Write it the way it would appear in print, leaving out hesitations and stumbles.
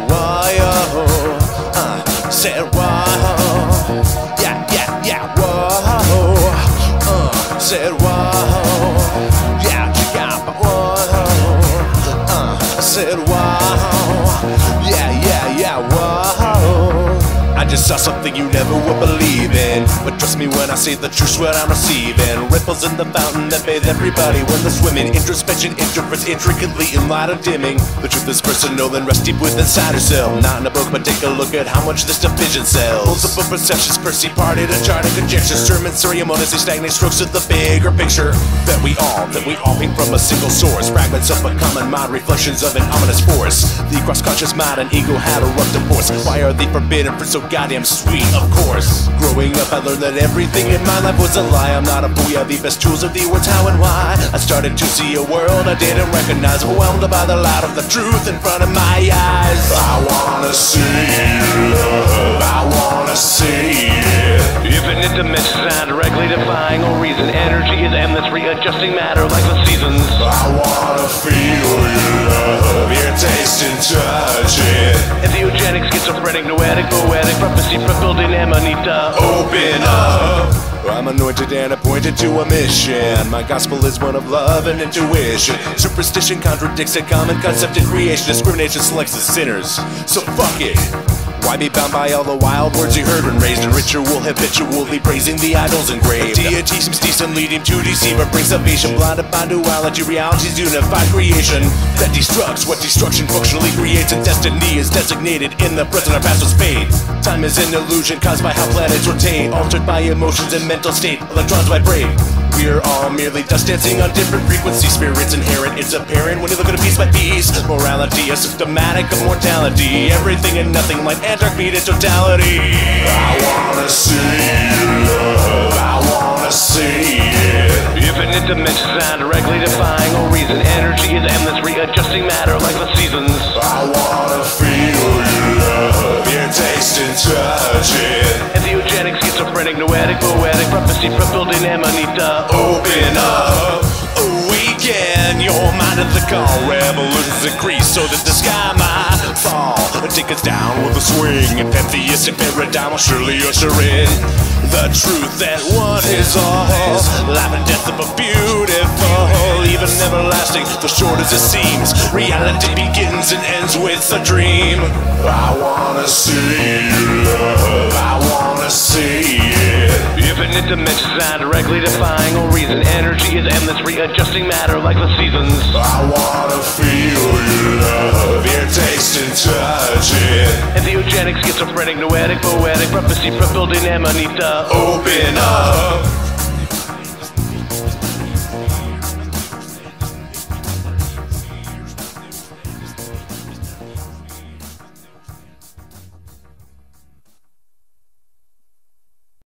why, oh, I said why, oh, yeah, yeah, yeah, whoa, said why, oh, yeah, you got my whoa, said why, yeah, yeah, yeah, whoa. I just saw something you never would believe in, but trust me when I say the truth, what I'm receiving. Ripples in the fountain that bathe everybody when they're swimming. Introspection, introverts, intricately in light of dimming. The truth is personal and rests deep with inside herself. Not in a book, but take a look at how much this division sells. Multiple perceptions, perceived, parted, a chart of conjecture. Sermon, ceremonies, they stagnate strokes of the bigger picture. That we all came from a single source. Fragments of a common mind, reflections of an ominous force. The cross-conscious mind and ego had a rough divorce. Why are they forbidden for so goddamn sweet, of course? Growing up, I learned that everything in my life was a lie. I'm not a boy, I have the best tools of the words, how and why. I started to see a world I didn't recognize, overwhelmed by the light of the truth in front of my eyes. I wanna see love, I wanna see it. Infinite dimensions, not directly defying all reason. Energy is endless, readjusting matter like the seasons. I wanna feel your love, your taste and touch it. Entheogenic, schizophrenic, noetic, poetic, prophecy fulfilled in Amanita. Open up. I'm anointed and appointed to a mission. My gospel is one of love and intuition. Superstition contradicts a common concept in creation. Discrimination selects the sinners, so fuck it. Why be bound by all the wild words you heard when raised in ritual, habitually praising the idols engraved? Deity seems decent, leading to deceive, but brings salvation. Blinded by duality, reality's unified creation that destructs what destruction functionally creates, and destiny is designated in the present or past with fate. Time is an illusion caused by how planets rotate, altered by emotions and mental state. Electrons vibrate. We are all merely dust dancing on different frequencies. Spirits inherent, it's apparent when you look at a piece by piece. Morality is symptomatic of mortality. Everything and nothing like Antarctica totality. I wanna see love, I wanna see it. Infinite dimensions, not directly defying all reason. Energy is endless, readjusting matter like the seasons. I wanna feel your love, your taste and touch it. Entheogenic, schizophrenic, noetic, poetic, prophecy fulfilled in Amanita. Open up, awaken your mind at the call. Revolutions increase so that the sky might fall and take us down with a swing. A pantheistic paradigm will surely usher in the truth that one is all. Life and death of a beautiful, even everlasting, for short as it seems. Reality begins and ends with a dream. I wanna see you love, I wanna see it. Infinite dimensions, not directly defying all reason. Energy is endless, readjusting matter like the seasons. I wanna feel your love, your taste and touch it. Entheogenic, schizophrenic, noetic, poetic, prophecy fulfilled in Amanita. Open up.